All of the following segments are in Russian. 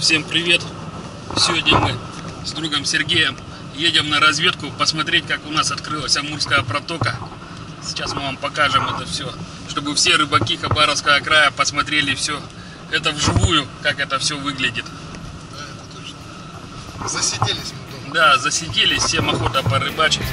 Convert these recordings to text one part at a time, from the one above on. Всем привет! Сегодня мы с другом Сергеем едем на разведку посмотреть, как у нас открылась Амурская протока. Сейчас мы вам покажем это все, чтобы все рыбаки Хабаровского края посмотрели все это вживую, как это все выглядит. Да, это точно. Засиделись мы дома. Да, засиделись, всем охота порыбачить.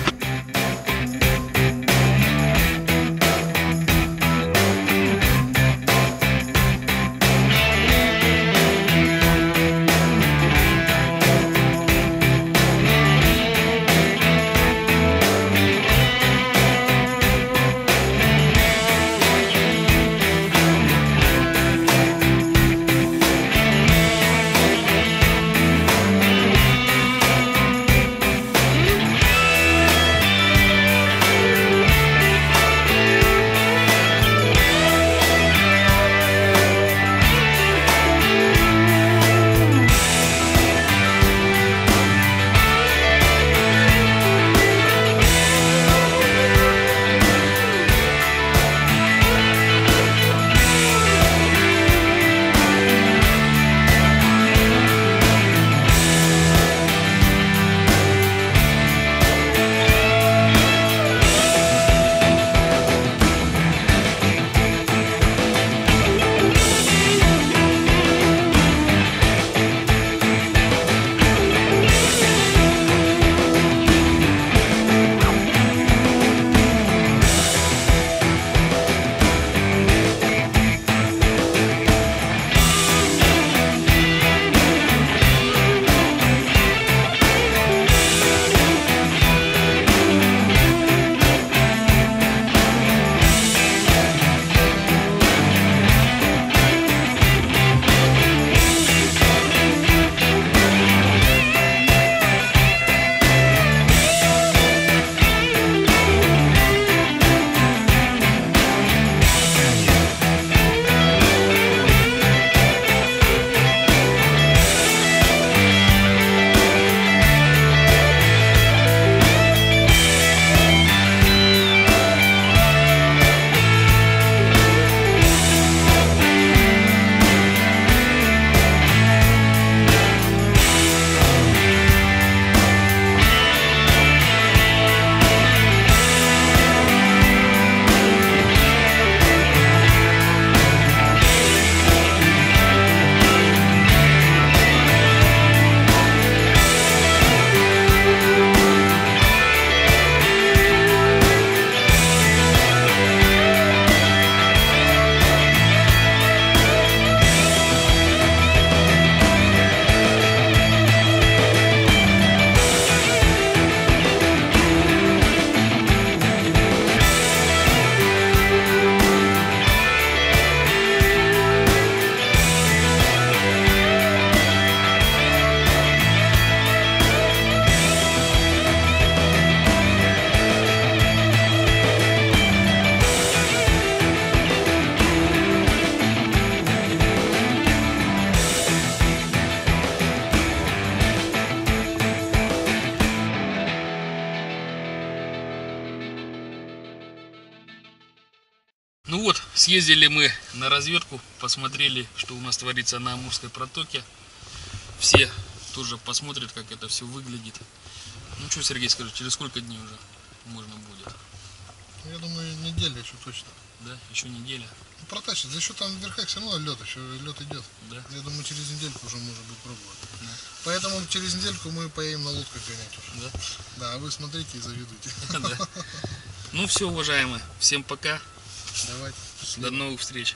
Ну вот, съездили мы на разведку, посмотрели, что у нас творится на Амурской протоке. Все тоже посмотрят, как это все выглядит. Ну что, Сергей, скажи, через сколько дней уже можно будет? Я думаю, неделя еще точно. Да, еще неделя. Ну, протащит, за счет там вверха все равно лед, еще лед идет. Да. Я думаю, через недельку уже можно будет пробовать. Да. Поэтому через недельку мы поедем на лодках гонять уже. Да? Да, а вы смотрите и завидуйте. Ну все, уважаемые, всем пока. Давайте. До новых встреч.